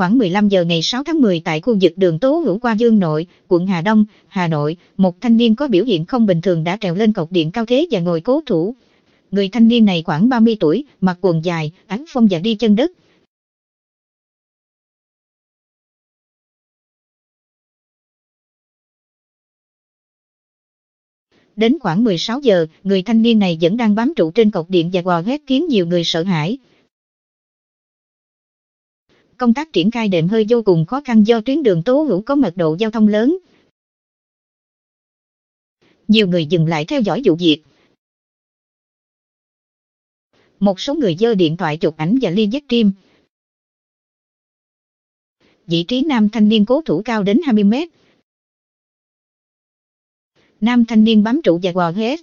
Khoảng 15 giờ ngày 6 tháng 10 tại khu vực đường Tố Hữu qua Dương Nội, quận Hà Đông, Hà Nội, một thanh niên có biểu hiện không bình thường đã trèo lên cột điện cao thế và ngồi cố thủ. Người thanh niên này khoảng 30 tuổi, mặc quần dài, áo phông và đi chân đất. Đến khoảng 16 giờ, người thanh niên này vẫn đang bám trụ trên cột điện và gào hét khiến nhiều người sợ hãi. Công tác triển khai đệm hơi vô cùng khó khăn do tuyến đường Tố Hữu có mật độ giao thông lớn. Nhiều người dừng lại theo dõi vụ việc. Một số người giơ điện thoại chụp ảnh và live stream. Vị trí nam thanh niên cố thủ cao đến 20 mét. Nam thanh niên bám trụ và gò hét.